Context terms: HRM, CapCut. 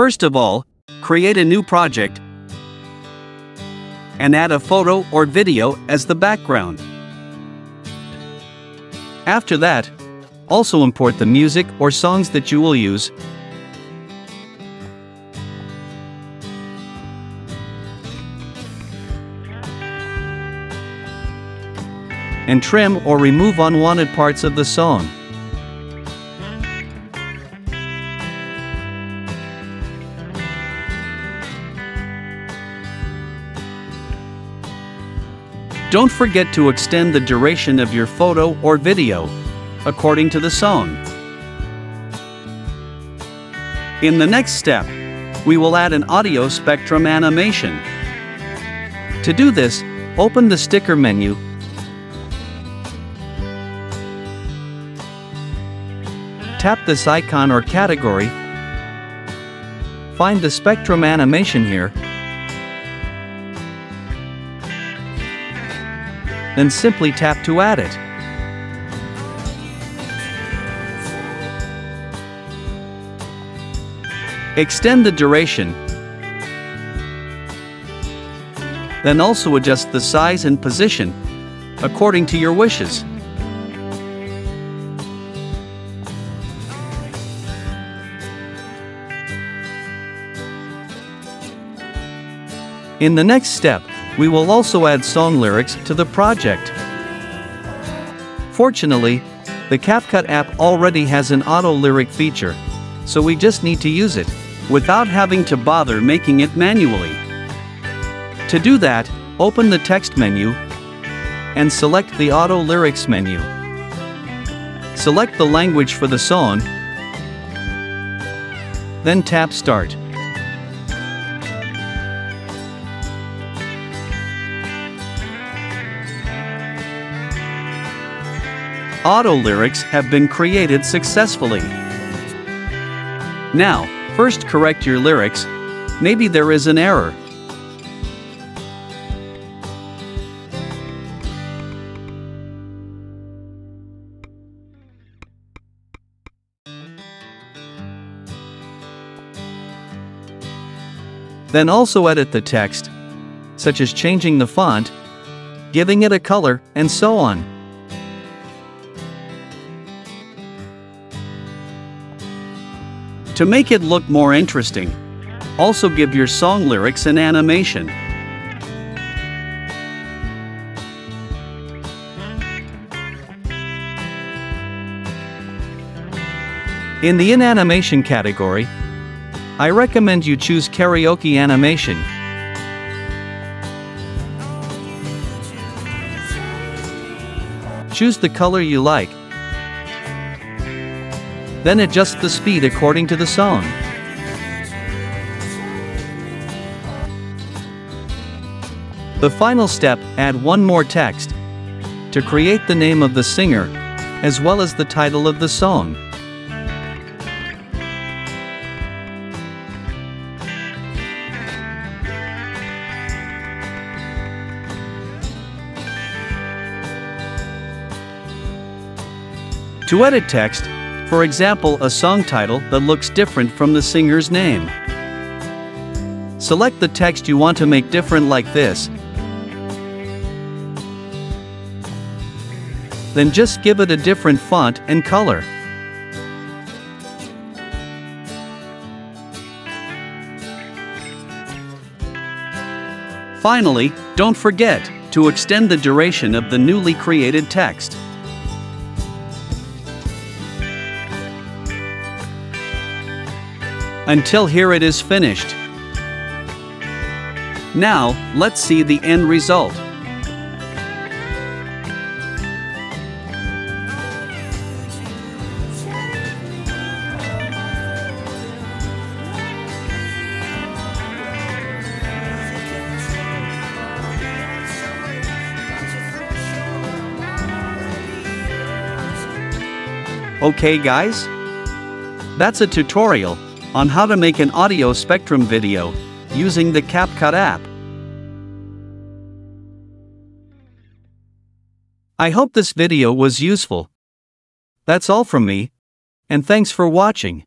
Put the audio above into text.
First of all, create a new project and add a photo or video as the background. After that, also import the music or songs that you will use. And trim or remove unwanted parts of the song. Don't forget to extend the duration of your photo or video according to the song. In the next step, we will add an audio spectrum animation. To do this, open the sticker menu . Tap this icon or category, find the spectrum animation here, then simply tap to add it. Extend the duration, then also adjust the size and position according to your wishes. In the next step, we will also add song lyrics to the project. Fortunately, the CapCut app already has an auto lyric feature, so we just need to use it, without having to bother making it manually. To do that, open the text menu, and select the auto lyrics menu. Select the language for the song, then tap start. Auto lyrics have been created successfully. Now, first correct your lyrics, maybe there is an error. Then also edit the text, such as changing the font, giving it a color, and so on. To make it look more interesting, also give your song lyrics an animation. In the animation category, I recommend you choose karaoke animation. Choose the color you like. Then adjust the speed according to the song. The final step, add one more text to create the name of the singer, as well as the title of the song. To edit text, for example, a song title that looks different from the singer's name. Select the text you want to make different like this. Then just give it a different font and color. Finally, don't forget to extend the duration of the newly created text. Until here it is finished. Now, let's see the end result. Okay guys, that's a tutorial on how to make an audio spectrum video using the CapCut app. I hope this video was useful. That's all from me, and thanks for watching.